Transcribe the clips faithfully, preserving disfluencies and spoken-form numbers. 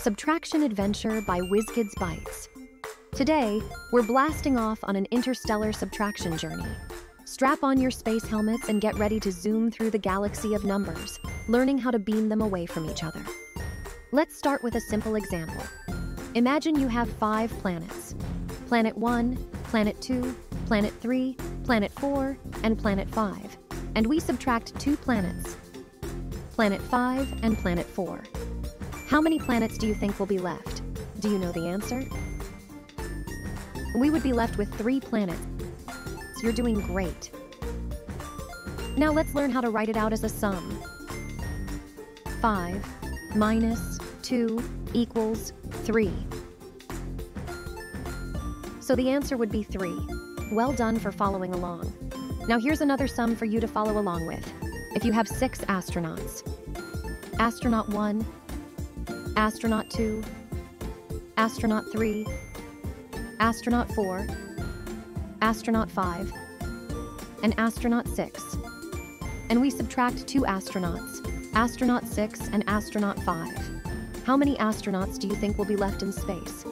Subtraction Adventure by WhizKids Bytes. Today, we're blasting off on an interstellar subtraction journey. Strap on your space helmets and get ready to zoom through the galaxy of numbers, learning how to beam them away from each other. Let's start with a simple example. Imagine you have five planets. Planet one, Planet two, Planet three, Planet four, and Planet five. And we subtract two planets, Planet five and Planet four. How many planets do you think will be left? Do you know the answer? We would be left with three planets. You're doing great. Now let's learn how to write it out as a sum. five minus two equals three. So the answer would be three. Well done for following along. Now here's another sum for you to follow along with. If you have six astronauts, astronaut one, astronaut two, astronaut three, astronaut four, astronaut five, and astronaut six. And we subtract two astronauts, astronaut six and astronaut five. How many astronauts do you think will be left in space?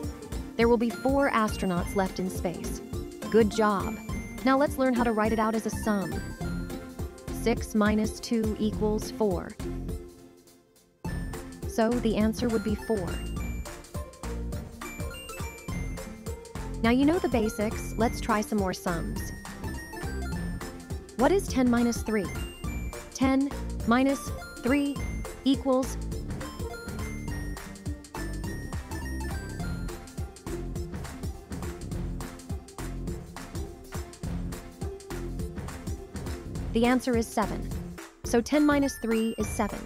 There will be four astronauts left in space. Good job. Now let's learn how to write it out as a sum. six minus two equals four. So the answer would be four. Now you know the basics, let's try some more sums. What is ten minus three? ten minus three equals... The answer is seven. So ten minus three is seven.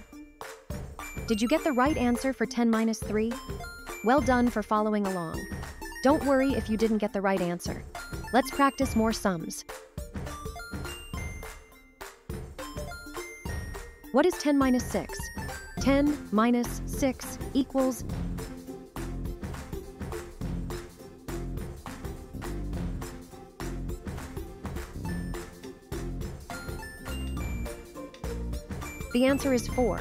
Did you get the right answer for ten minus three? Well done for following along. Don't worry if you didn't get the right answer. Let's practice more sums. What is ten minus six? ten minus six equals... The answer is four.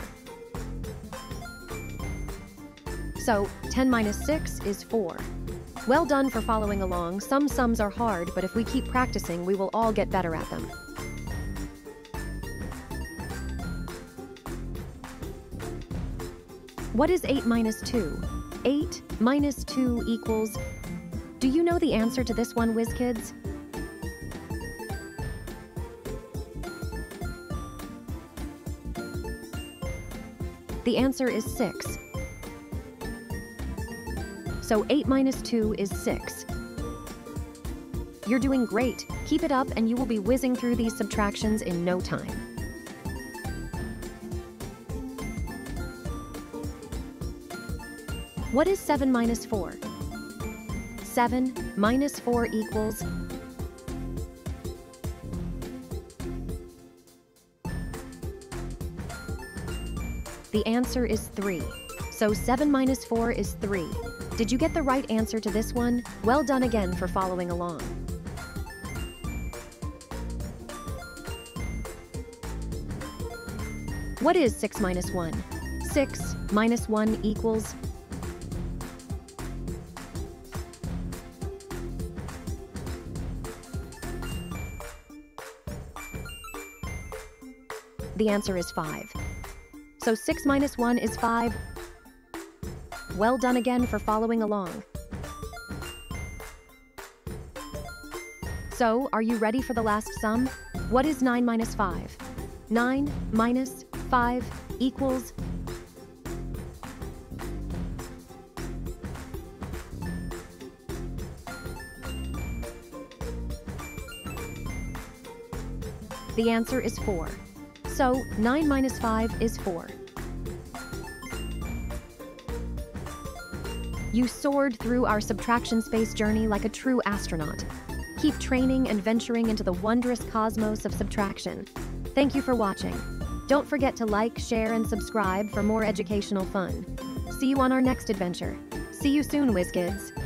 So, ten minus six is four. Well done for following along. Some sums are hard, but if we keep practicing, we will all get better at them. What is eight minus two? eight minus two equals... Do you know the answer to this one, WhizKids? The answer is six. So eight minus two is six. You're doing great. Keep it up and you will be whizzing through these subtractions in no time. What is seven minus four? seven minus four equals... The answer is three. So seven minus four is three. Did you get the right answer to this one? Well done again for following along. What is six minus one? six minus one equals... The answer is five. So six minus one is five. Well done again for following along. So, are you ready for the last sum? What is nine minus five? nine minus five equals... The answer is four. So, nine minus five is four. You soared through our subtraction space journey like a true astronaut. Keep training and venturing into the wondrous cosmos of subtraction. Thank you for watching. Don't forget to like, share, and subscribe for more educational fun. See you on our next adventure. See you soon, WhizKids.